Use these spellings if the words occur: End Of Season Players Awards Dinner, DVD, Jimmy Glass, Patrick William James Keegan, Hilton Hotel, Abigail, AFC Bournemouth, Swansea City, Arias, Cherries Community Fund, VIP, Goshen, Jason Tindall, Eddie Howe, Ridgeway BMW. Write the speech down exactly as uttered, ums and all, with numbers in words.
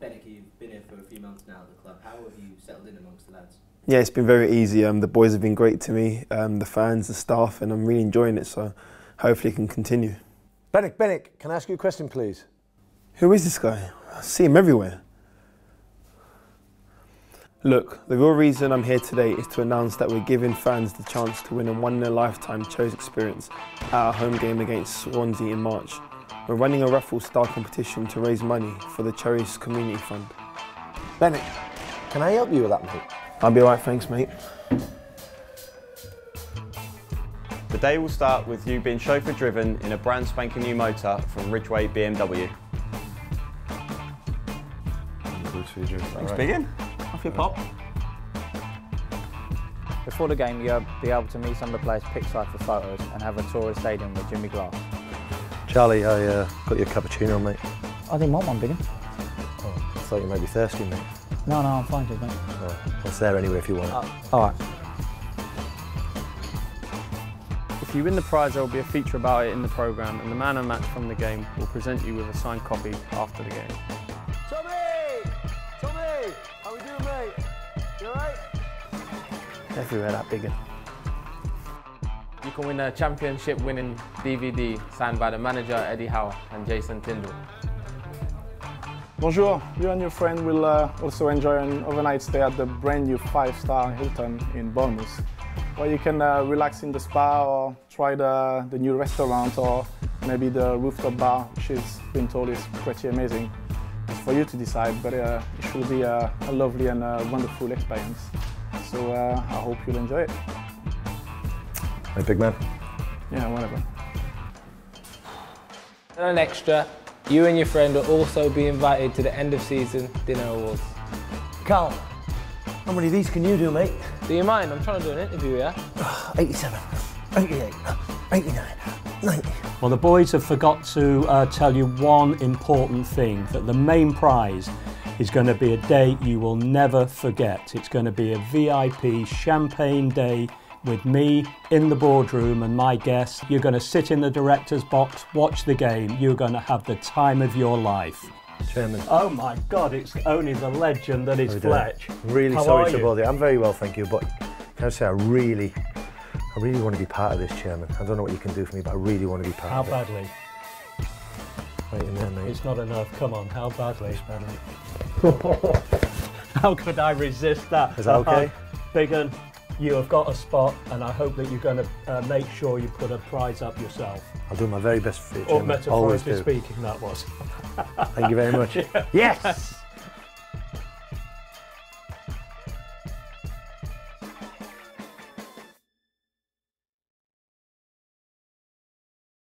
Bennett, you've been here for a few months now at the club. How have you settled in amongst the lads? Yeah, it's been very easy. Um, the boys have been great to me, um, the fans, the staff, and I'm really enjoying it, so hopefully it can continue. Bennett, Bennett, can I ask you a question, please? Who is this guy? I see him everywhere. Look, the real reason I'm here today is to announce that we're giving fans the chance to win a one-in-a-lifetime Cherries experience at our home game against Swansea in March. We're running a raffle-style competition to raise money for the Cherries Community Fund. Bennett, can I help you with that, mate? I'll be alright, thanks, mate. The day will start with you being chauffeur-driven in a brand spanking new motor from Ridgeway B M W. Thanks, Biggin. Off your pop. Before the game, you'll be able to meet some of the players pickside for photos and have a tour of the stadium with Jimmy Glass. Charlie, I uh, got your cappuccino on, mate. I didn't want one, Biggin. Oh, I thought you might be thirsty, mate. No, no, I'm fine, dude, mate. Oh, it's there anyway if you want it. Oh, all right. If you win the prize, there will be a feature about it in the programme, and the man and match from the game will present you with a signed copy after the game. Everywhere that big. You can win a championship winning D V D signed by the manager Eddie Howe and Jason Tindall. Bonjour, you and your friend will uh, also enjoy an overnight stay at the brand new five-star Hilton in Bournemouth, where you can uh, relax in the spa or try the, the new restaurant or maybe the rooftop bar, which is been told is pretty amazing. It's for you to decide, but uh, it should be a, a lovely and a wonderful experience. So uh, I hope you'll enjoy it. Hey, big man. Yeah, whatever. And an extra, you and your friend will also be invited to the end of season dinner awards. Carl, how many of these can you do, mate? Do you mind? I'm trying to do an interview, yeah? eighty-seven, eighty-eight, eighty-nine, ninety. Well, the boys have forgot to uh, tell you one important thing, that the main prize is going to be a day you will never forget. It's going to be a V I P champagne day with me in the boardroom and my guests. You're going to sit in the director's box, watch the game. You're going to have the time of your life. Chairman. Oh my God, it's only the legend that is Fletch. I'm really How sorry to bother you. I'm very well, thank you, but can I say I really, I really want to be part of this, Chairman. I don't know what you can do for me, but I really want to be part How of badly? it. How badly? Right in there, mate. It's not enough. Come on, how badly? It's badly. How could I resist that? Is that okay? Biggin, you have got a spot, and I hope that you're going to uh, make sure you put a prize up yourself. I'll do my very best for you, Jim. Or metaphorically speaking, that was. Thank you very much. Yeah. Yes.